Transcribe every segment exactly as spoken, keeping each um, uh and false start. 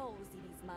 knows it is mine.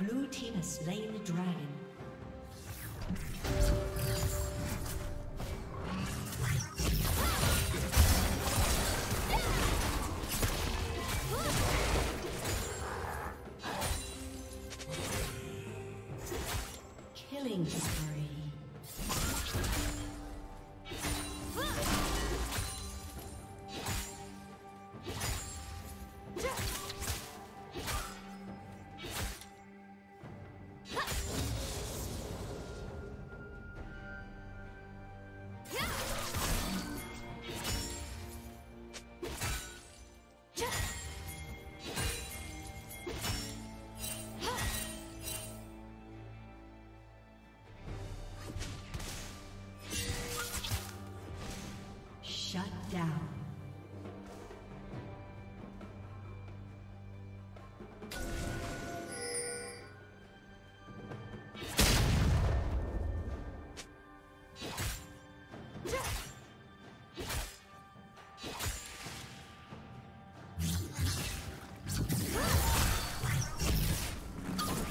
Blue team has slain the dragon. Killing spree. Shut down.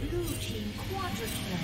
Blue team quadra kill.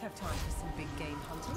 Have time for some big game hunting.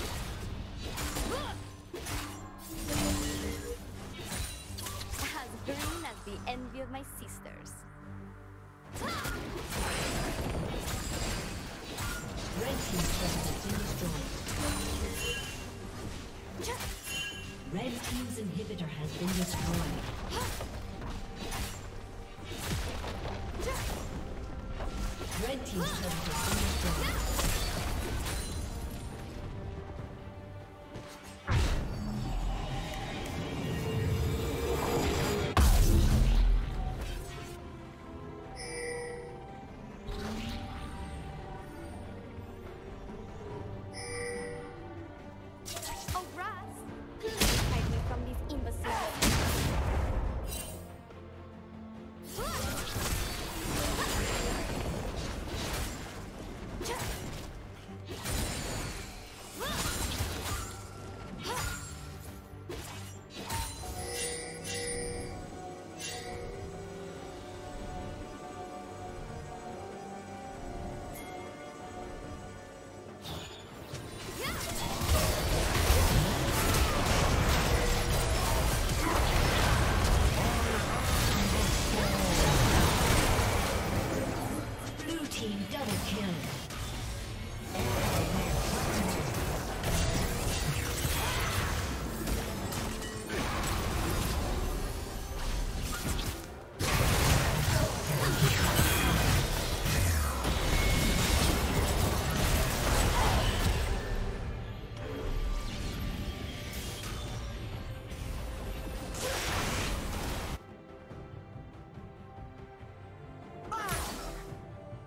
As green as the envy of my sisters. Red Team's turret has been destroyed. Red Team's inhibitor has been destroyed. Red Team's turret has been destroyed.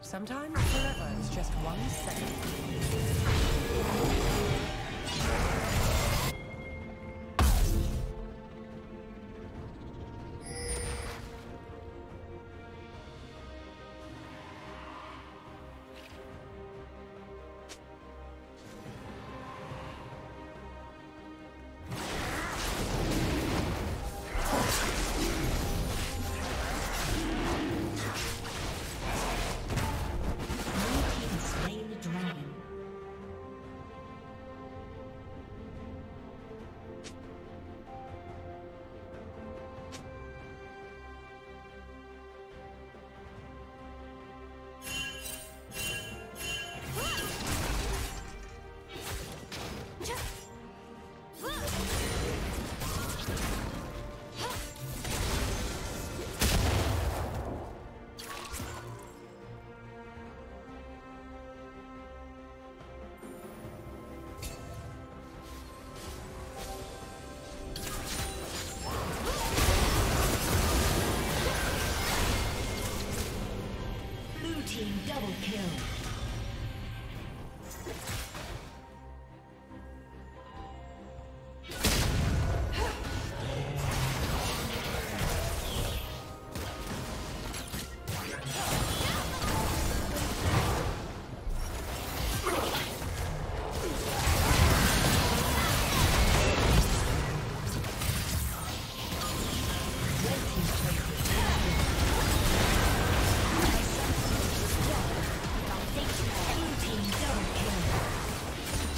Sometimes forever is just one